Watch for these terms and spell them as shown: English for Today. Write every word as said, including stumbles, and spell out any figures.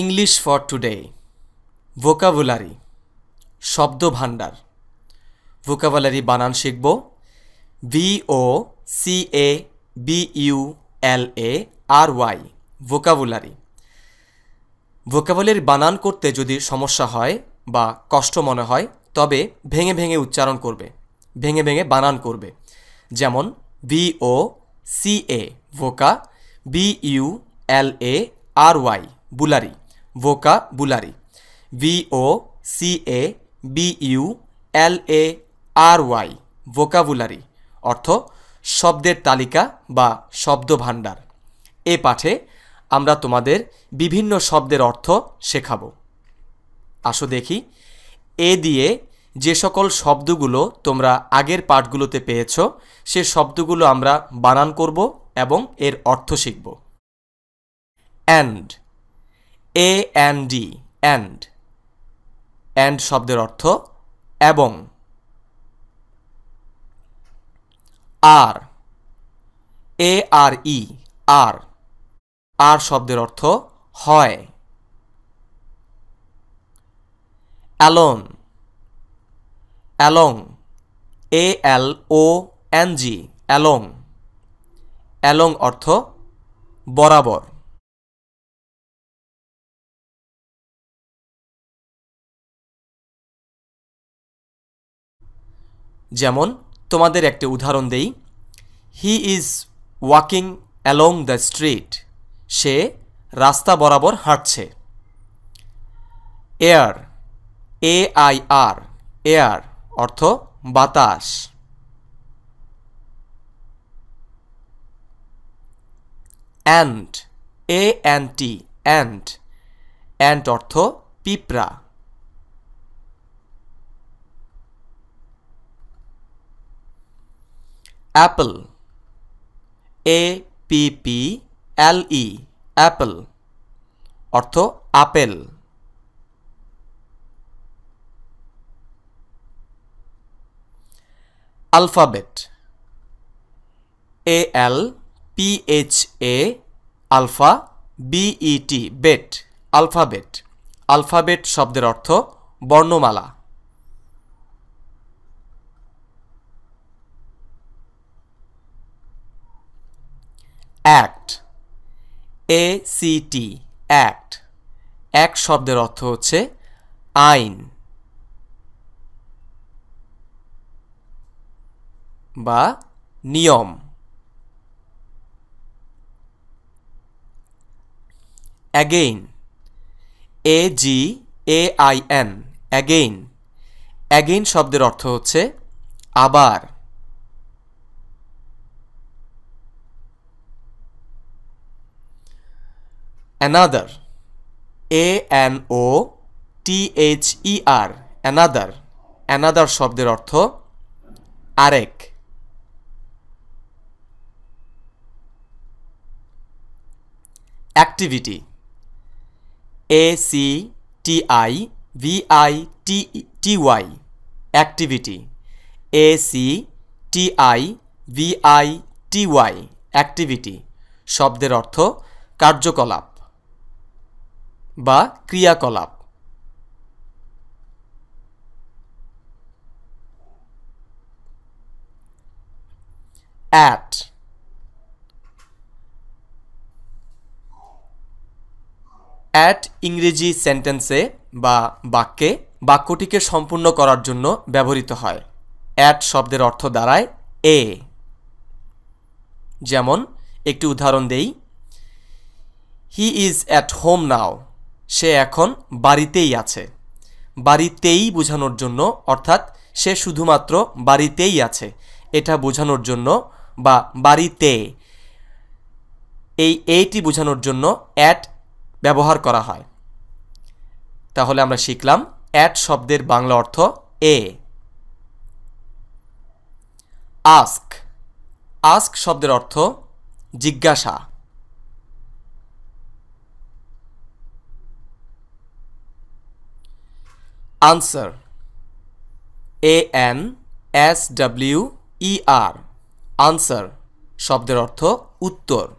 English for today. Vocabulary. Shobdo bhandar. Vocabulary banan shikbo. V O C A B U L A R Y. Vocabulary. Vocabulary banan korte jodi সমস্যা হয় বা কষ্ট মনে হয় তবে ভেঙে ভেঙে উচ্চারণ করবে ভেঙে ভেঙে বানান করবে যেমন V O C A voca B U L A R Y bulary vocabulary V O C A B U L A R Y vocabulary অর্থ শব্দের তালিকা বা শব্দ ভান্ডার এ পাঠে আমরা তোমাদের বিভিন্ন শব্দের অর্থ শেখাবো আসো দেখি এ দিয়ে যে সকল শব্দগুলো তোমরা আগের পাঠগুলোতে পেয়েছো সে শব্দগুলো আমরা বানান করব এবং এর অর্থ শিখব and a and d and and শব্দের অর্থ এবং আর a r e আর আর শব্দের অর্থ হয় alone along a l o n g along along অর্থ বরাবর যেমন তোমাদের একটা উদাহরণ দেই he is walking along the street সে রাস্তা বরাবর হাঁটছে air a i r air অর্থ বাতাস ant a n t ant ant অর্থ পিঁপড়া apple a p p l e apple অর্থ apple alphabet a l p h a alpha b e t bet alphabet alphabet শব্দের অর্থ বর্ণমালা act a c t act act শব্দের অর্থ হচ্ছে আইন বা নিয়ম again a g a i n again again শব্দের অর্থ হচ্ছে আবার another a n o t h e r another another শব্দের অর্থ আরেক activity a c t I v I t t y activity a c t I v I t y activity শব্দের অর্থ কার্যকলাপ বা ক্রিয়াকলাপ at at ইংরেজি সেন্টেন্সে বা বাক্যে বাক্যটিকে সম্পূর্ণ করার জন্য ব্যবহৃত হয় at শব্দের অর্থ দাঁড়ায় a যেমন একটি উদাহরণ দেই he is at home now সে এখন বাড়িতেই আছে বাড়িতেই বোঝানোর জন্য অর্থাৎ সে শুধুমাত্র বাড়িতেই আছে এটা বোঝানোর জন্য বা বাড়িতে এই এটি বোঝানোর জন্য at ব্যবহার করা হয় তাহলে আমরা শিখলাম at শব্দের বাংলা অর্থ a ask ask শব্দের অর্থ জিজ্ঞাসা answer a n s w e r answer শব্দের অর্থ উত্তর